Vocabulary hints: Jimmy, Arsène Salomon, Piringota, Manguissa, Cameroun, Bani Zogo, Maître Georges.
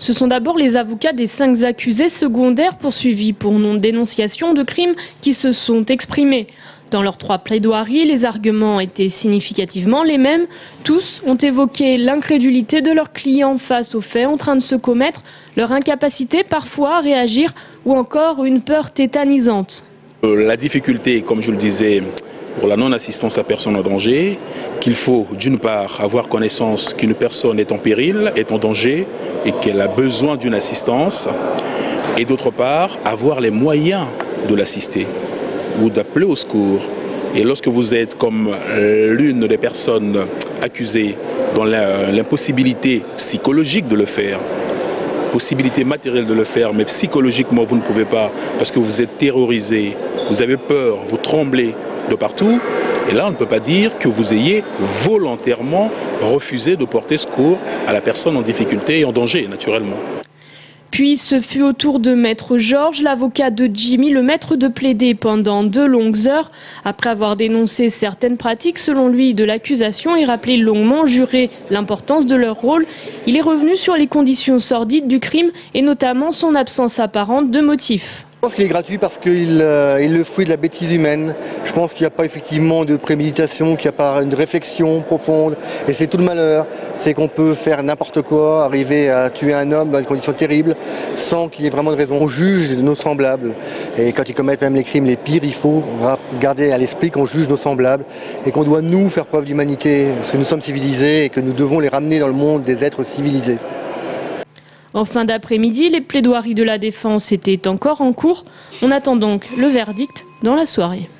Ce sont d'abord les avocats des 5 accusés secondaires poursuivis pour non-dénonciation de crimes qui se sont exprimés. Dans leurs 3 plaidoiries, les arguments étaient significativement les mêmes. Tous ont évoqué l'incrédulité de leurs clients face aux faits en train de se commettre, leur incapacité parfois à réagir ou encore une peur tétanisante. La difficulté, comme je le disais, pour la non-assistance à personne en danger, qu'il faut d'une part avoir connaissance qu'une personne est en péril, est en danger et qu'elle a besoin d'une assistance, et d'autre part avoir les moyens de l'assister ou d'appeler au secours. Et lorsque vous êtes comme l'une des personnes accusées dans l'impossibilité psychologique de le faire, possibilité matérielle de le faire, mais psychologiquement vous ne pouvez pas parce que vous êtes terrorisé, vous avez peur, vous tremblez de partout, et là on ne peut pas dire que vous ayez volontairement refusé de porter secours à la personne en difficulté et en danger naturellement. Puis ce fut au tour de Maître Georges, l'avocat de Jimmy, le maître de plaider pendant 2 longues heures. Après avoir dénoncé certaines pratiques, selon lui, de l'accusation et rappelé longuement, juré l'importance de leur rôle, il est revenu sur les conditions sordides du crime et notamment son absence apparente de motifs. Je pense qu'il est gratuit parce qu'il est le fruit de la bêtise humaine. Je pense qu'il n'y a pas effectivement de préméditation, qu'il n'y a pas une réflexion profonde. Et c'est tout le malheur, c'est qu'on peut faire n'importe quoi, arriver à tuer un homme dans des conditions terribles, sans qu'il y ait vraiment de raison. On juge nos semblables. Et quand ils commettent même les crimes les pires, il faut garder à l'esprit qu'on juge nos semblables et qu'on doit nous faire preuve d'humanité, parce que nous sommes civilisés et que nous devons les ramener dans le monde des êtres civilisés. En fin d'après-midi, les plaidoiries de la défense étaient encore en cours. On attend donc le verdict dans la soirée.